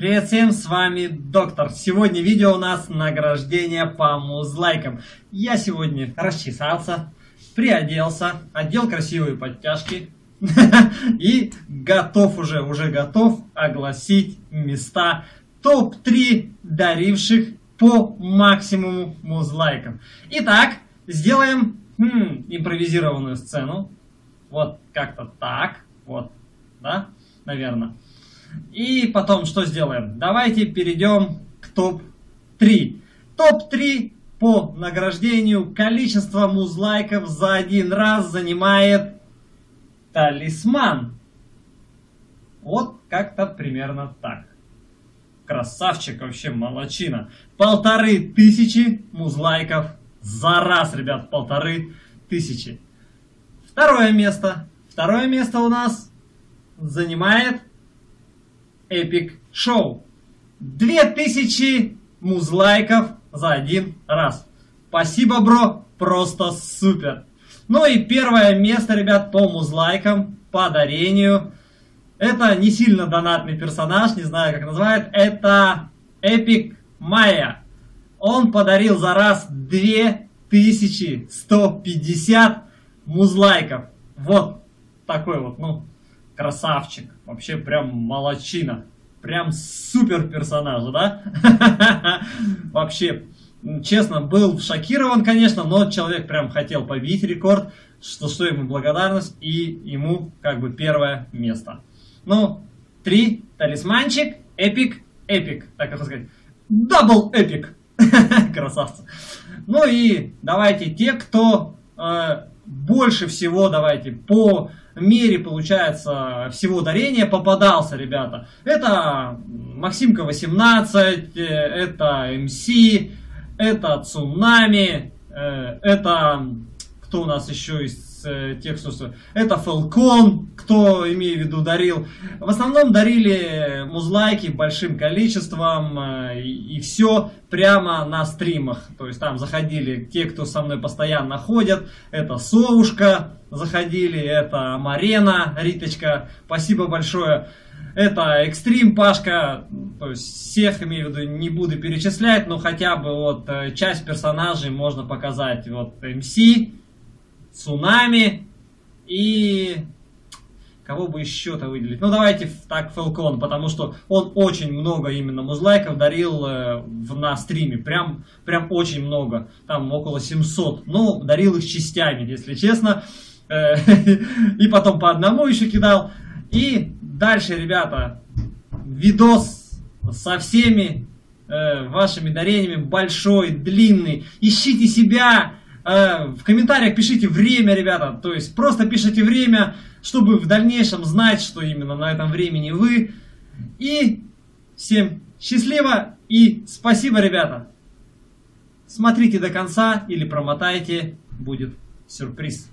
Привет всем, с вами Доктор. Сегодня видео у нас награждение по музлайкам. Я сегодня расчесался, приоделся, одел красивые подтяжки и готов уже готов огласить места топ-3 даривших по максимуму музлайкам. Итак, сделаем импровизированную сцену. Вот как-то так, вот, да, наверное. И потом что сделаем? Давайте перейдем к топ-3. Топ-3 по награждению количества музлайков за один раз занимает талисман. Вот как-то примерно так. Красавчик, вообще молодчина. 1500 музлайков за раз, ребят, 1500. Второе место. Второе место у нас занимает Эпик шоу. 2000 музлайков за один раз. Спасибо, бро, просто супер. Ну и первое место, ребят, по музлайкам, по дарению. Это не сильно донатный персонаж, не знаю, как называют. Это Эпик Майя. Он подарил за раз 2150 музлайков. Вот такой вот, ну, красавчик. Вообще прям молодчина. Прям супер персонаж, да? Вообще, честно, был шокирован, конечно, но человек прям хотел побить рекорд, что ему благодарность, и ему как бы первое место. Ну, 3 талисманчик, эпик, так как сказать, дабл эпик. Красавцы. Ну и давайте те, кто больше всего, давайте, по мере, получается, всего дарения попадался, ребята. Это Максимка-18, это МС, это Цунами, это кто у нас еще из тех, что... Это Falcon, кто, имею в виду, дарил. В основном дарили музлайки большим количеством и все прямо на стримах. То есть там заходили те, кто со мной постоянно ходят. Это Соушка заходили, это Марена, Риточка, спасибо большое. Это Экстрим, Пашка, то есть всех, имею в виду, не буду перечислять, но хотя бы вот часть персонажей можно показать. Вот МС, Цунами и... Кого бы еще-то выделить? Ну, давайте так, Falcon, потому что он очень много именно музлайков дарил на стриме. Прям очень много. Там около 700. Ну, дарил их частями, если честно. И потом по одному еще кидал. И дальше, ребята, видос со всеми вашими дарениями. Большой, длинный. Ищите себя. В комментариях пишите время, ребята. То есть просто пишите время, чтобы в дальнейшем знать, что именно на этом времени вы. И всем счастливо и спасибо, ребята. Смотрите до конца или промотайте, будет сюрприз.